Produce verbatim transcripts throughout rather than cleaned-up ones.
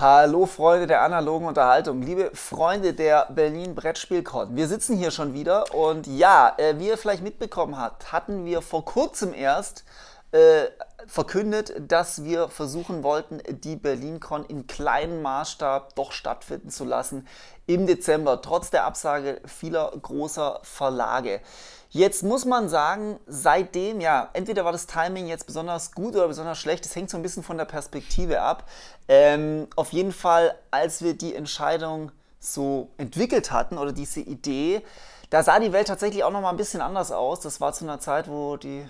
Hallo Freunde der analogen Unterhaltung, liebe Freunde der Berlin Brettspiel Con. Wir sitzen hier schon wieder und ja, äh, wie ihr vielleicht mitbekommen habt, hatten wir vor kurzem erst äh, verkündet, dass wir versuchen wollten, die Berlin Con in kleinem Maßstab doch stattfinden zu lassen im Dezember, trotz der Absage vieler großer Verlage. Jetzt muss man sagen, seitdem, ja, entweder war das Timing jetzt besonders gut oder besonders schlecht, das hängt so ein bisschen von der Perspektive ab. Ähm, auf jeden Fall, als wir die Entscheidung so entwickelt hatten oder diese Idee, da sah die Welt tatsächlich auch noch mal ein bisschen anders aus. Das war zu einer Zeit, wo die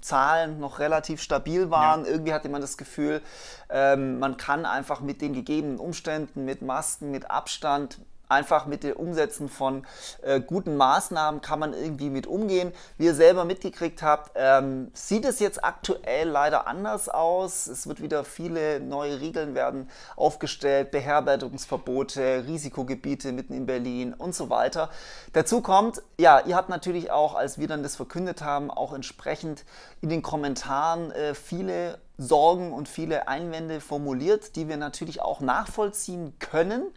Zahlen noch relativ stabil waren. Ja. Irgendwie hatte man das Gefühl, ähm, man kann einfach mit den gegebenen Umständen, mit Masken, mit Abstand, einfach mit dem Umsetzen von äh, guten Maßnahmen kann man irgendwie mit umgehen. Wie ihr selber mitgekriegt habt, ähm, sieht es jetzt aktuell leider anders aus. Es wird wieder viele neue Regeln werden aufgestellt, Beherbergungsverbote, Risikogebiete mitten in Berlin und so weiter. Dazu kommt, ja, ihr habt natürlich auch, als wir dann das verkündet haben, auch entsprechend in den Kommentaren äh, viele Sorgen und viele Einwände formuliert, die wir natürlich auch nachvollziehen können.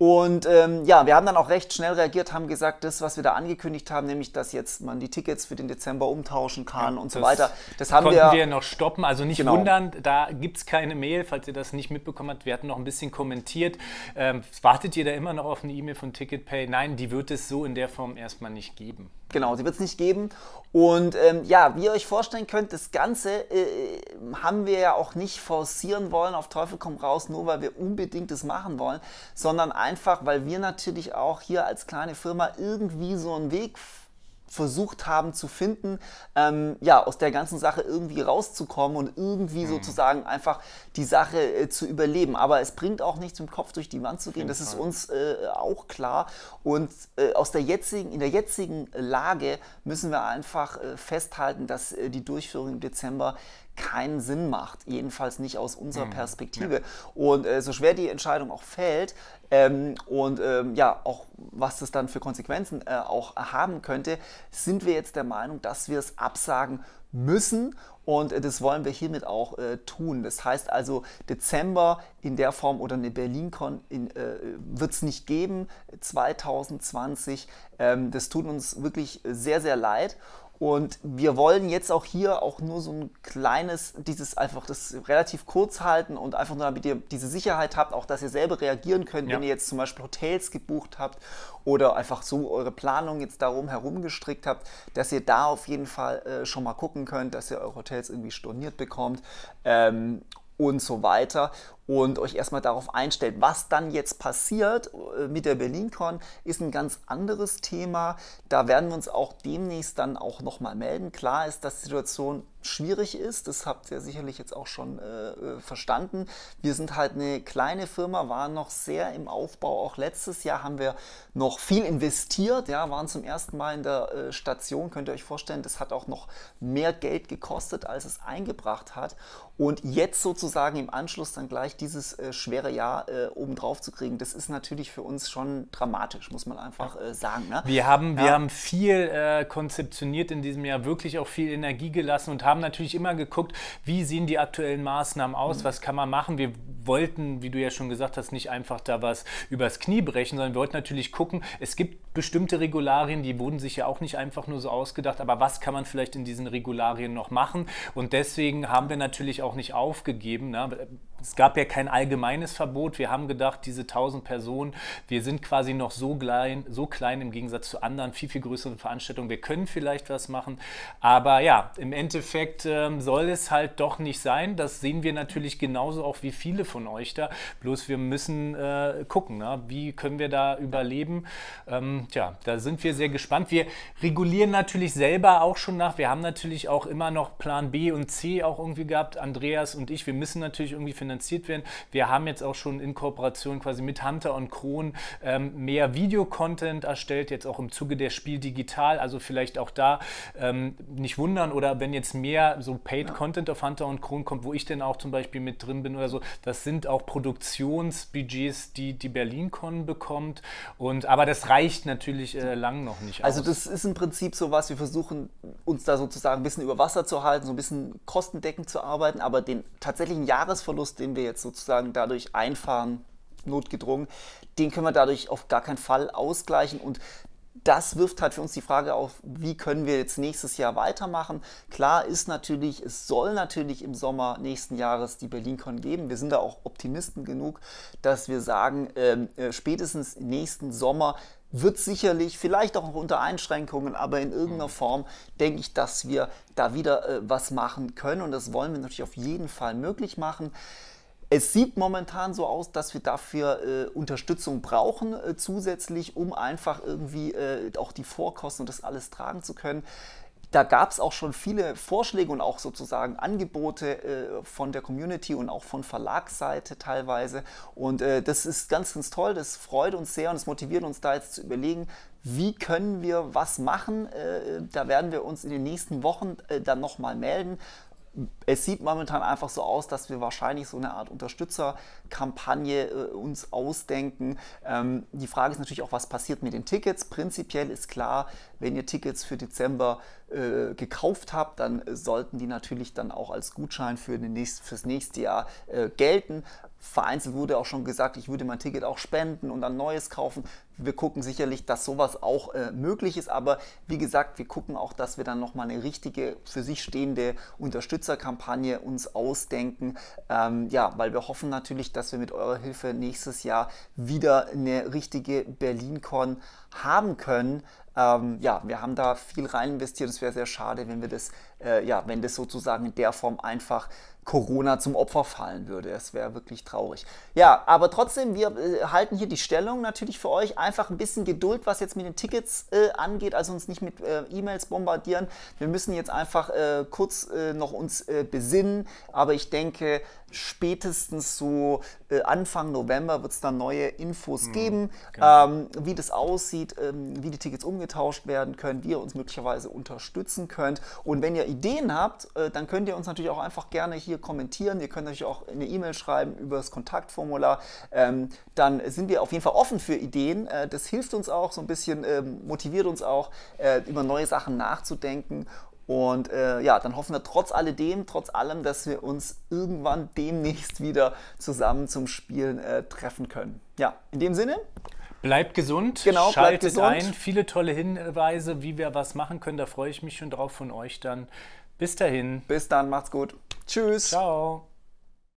Und ähm, ja, wir haben dann auch recht schnell reagiert, haben gesagt, das, was wir da angekündigt haben, nämlich, dass jetzt man die Tickets für den Dezember umtauschen kann ja, und so weiter. Das haben konnten wir, wir noch stoppen. Also nicht genau. wundern, da gibt es keine Mail, falls ihr das nicht mitbekommen habt. Wir hatten noch ein bisschen kommentiert. Ähm, wartet ihr da immer noch auf eine E-Mail von TicketPay? Nein, die wird es so in der Form erstmal nicht geben. Genau, die wird es nicht geben. Und ähm, ja, wie ihr euch vorstellen könnt, das Ganze äh, haben wir ja auch nicht forcieren wollen, auf Teufel komm raus, nur weil wir unbedingt das machen wollen, sondern einfach, weil wir natürlich auch hier als kleine Firma irgendwie so einen Weg versucht haben zu finden, ähm, ja, aus der ganzen Sache irgendwie rauszukommen und irgendwie mhm. sozusagen einfach die Sache äh, zu überleben. Aber es bringt auch nichts, mit dem Kopf durch die Wand zu gehen, das ist uns äh, auch klar. Und äh, aus der jetzigen, in der jetzigen Lage müssen wir einfach äh, festhalten, dass äh, die Durchführung im Dezember keinen Sinn macht, jedenfalls nicht aus unserer mhm. Perspektive. Ja. Und äh, so schwer die Entscheidung auch fällt ähm, und ähm, ja, auch was das dann für Konsequenzen äh, auch haben könnte, sind wir jetzt der Meinung, dass wir es absagen müssen und äh, das wollen wir hiermit auch äh, tun. Das heißt also, Dezember in der Form oder eine BerlinCon äh, wird es nicht geben, zwanzig zwanzig. Ähm, das tut uns wirklich sehr, sehr leid. Und wir wollen jetzt auch hier auch nur so ein kleines, dieses einfach das relativ kurz halten und einfach nur, damit ihr diese Sicherheit habt, auch dass ihr selber reagieren könnt, ja. wenn ihr jetzt zum Beispiel Hotels gebucht habt oder einfach so eure Planung jetzt darum herum gestrickt habt, dass ihr da auf jeden Fall äh, schon mal gucken könnt, dass ihr eure Hotels irgendwie storniert bekommt ähm, und so weiter. Und euch erstmal darauf einstellt, was dann jetzt passiert mit der BerlinCon, ist ein ganz anderes Thema. Da werden wir uns auch demnächst dann auch nochmal melden. Klar ist, dass die Situation schwierig ist, das habt ihr sicherlich jetzt auch schon äh, verstanden. Wir sind halt eine kleine Firma, waren noch sehr im Aufbau. Auch letztes Jahr haben wir noch viel investiert, ja, waren zum ersten Mal in der äh, Station, könnt ihr euch vorstellen, das hat auch noch mehr Geld gekostet, als es eingebracht hat. Und jetzt sozusagen im Anschluss dann gleich dieses äh, schwere Jahr äh, obendrauf zu kriegen, das ist natürlich für uns schon dramatisch, muss man einfach äh, sagen. Ne? Wir haben, ja. wir haben viel äh, konzeptioniert in diesem Jahr, wirklich auch viel Energie gelassen und haben natürlich immer geguckt, wie sehen die aktuellen Maßnahmen aus, mhm. was kann man machen. Wir wollten, wie du ja schon gesagt hast, nicht einfach da was übers Knie brechen, sondern wir wollten natürlich gucken, es gibt bestimmte Regularien, die wurden sich ja auch nicht einfach nur so ausgedacht, aber was kann man vielleicht in diesen Regularien noch machen? Und deswegen haben wir natürlich auch nicht aufgegeben. Ne? Es gab ja kein allgemeines Verbot. Wir haben gedacht, diese tausend Personen, wir sind quasi noch so klein, so klein im Gegensatz zu anderen, viel, viel größeren Veranstaltungen. Wir können vielleicht was machen, aber ja, im Endeffekt ähm, soll es halt doch nicht sein. Das sehen wir natürlich genauso auch wie viele von euch da. Bloß wir müssen äh, gucken, ne? Wie können wir da überleben. Ähm, tja, da sind wir sehr gespannt. Wir regulieren natürlich selber auch schon nach. Wir haben natürlich auch immer noch Plan B und C auch irgendwie gehabt, Andreas und ich. Wir müssen natürlich irgendwie finanziert werden. Wir haben jetzt auch schon in Kooperation quasi mit Hunter und Cron ähm, mehr Videocontent erstellt, jetzt auch im Zuge der Spiel Digital, also vielleicht auch da ähm, nicht wundern oder wenn jetzt mehr so Paid Content auf Hunter und Cron kommt, wo ich denn auch zum Beispiel mit drin bin oder so, das sind auch Produktionsbudgets, die die BerlinCon bekommt und aber das reicht natürlich äh, lang noch nicht aus. Also das ist im Prinzip so was, wir versuchen uns da sozusagen ein bisschen über Wasser zu halten, so ein bisschen kostendeckend zu arbeiten, aber den tatsächlichen Jahresverlust den wir jetzt sozusagen dadurch einfahren, notgedrungen, den können wir dadurch auf gar keinen Fall ausgleichen. Und das wirft halt für uns die Frage auf, wie können wir jetzt nächstes Jahr weitermachen. Klar ist natürlich, es soll natürlich im Sommer nächsten Jahres die BerlinCon geben. Wir sind da auch Optimisten genug, dass wir sagen, äh, spätestens nächsten Sommer wird sicherlich, vielleicht auch noch unter Einschränkungen, aber in irgendeiner Form denke ich, dass wir da wieder äh, was machen können. Und das wollen wir natürlich auf jeden Fall möglich machen. Es sieht momentan so aus, dass wir dafür äh, Unterstützung brauchen äh, zusätzlich, um einfach irgendwie äh, auch die Vorkosten und das alles tragen zu können. Da gab es auch schon viele Vorschläge und auch sozusagen Angebote äh, von der Community und auch von Verlagsseite teilweise. Und äh, das ist ganz, ganz toll, das freut uns sehr und es motiviert uns da jetzt zu überlegen, wie können wir was machen. Äh, da werden wir uns in den nächsten Wochen äh, dann nochmal melden. Es sieht momentan einfach so aus, dass wir wahrscheinlich so eine Art Unterstützerkampagne äh, uns ausdenken. Ähm, die Frage ist natürlich auch, was passiert mit den Tickets? Prinzipiell ist klar, wenn ihr Tickets für Dezember äh, gekauft habt, dann äh, sollten die natürlich dann auch als Gutschein für den nächst, fürs nächste Jahr äh, gelten. Vereinzelt wurde auch schon gesagt, ich würde mein Ticket auch spenden und dann neues kaufen. Wir gucken sicherlich, dass sowas auch äh, möglich ist, aber wie gesagt, wir gucken auch, dass wir dann nochmal eine richtige, für sich stehende Unterstützerkampagne uns ausdenken. Ähm, ja, weil wir hoffen natürlich, dass wir mit eurer Hilfe nächstes Jahr wieder eine richtige BerlinCon haben können. Ähm, ja, wir haben da viel rein investiert. Es wäre sehr schade, wenn wir das, äh, ja, wenn das sozusagen in der Form einfach Corona zum Opfer fallen würde. Es wäre wirklich traurig. Ja, aber trotzdem, wir äh, halten hier die Stellung natürlich für euch. Einfach ein bisschen Geduld, was jetzt mit den Tickets äh, angeht, also uns nicht mit äh, E-Mails bombardieren. Wir müssen jetzt einfach äh, kurz äh, noch uns äh, besinnen, aber ich denke, spätestens so äh, Anfang November wird es dann neue Infos mhm, geben, genau. ähm, wie das aussieht, ähm, wie die Tickets umgetauscht werden können, wie ihr uns möglicherweise unterstützen könnt. Und wenn ihr Ideen habt, äh, dann könnt ihr uns natürlich auch einfach gerne hier kommentieren. Ihr könnt natürlich auch eine E-Mail schreiben über das Kontaktformular. Ähm, dann sind wir auf jeden Fall offen für Ideen. Äh, das hilft uns auch so ein bisschen, ähm, motiviert uns auch, äh, über neue Sachen nachzudenken. Und äh, ja, dann hoffen wir trotz alledem, trotz allem, dass wir uns irgendwann demnächst wieder zusammen zum Spielen äh, treffen können. Ja, in dem Sinne. Bleibt gesund, genau, schaltet gesund. ein. Viele tolle Hinweise, wie wir was machen können. Da freue ich mich schon drauf von euch dann. Bis dahin. Bis dann, macht's gut. Tschüss. Ciao.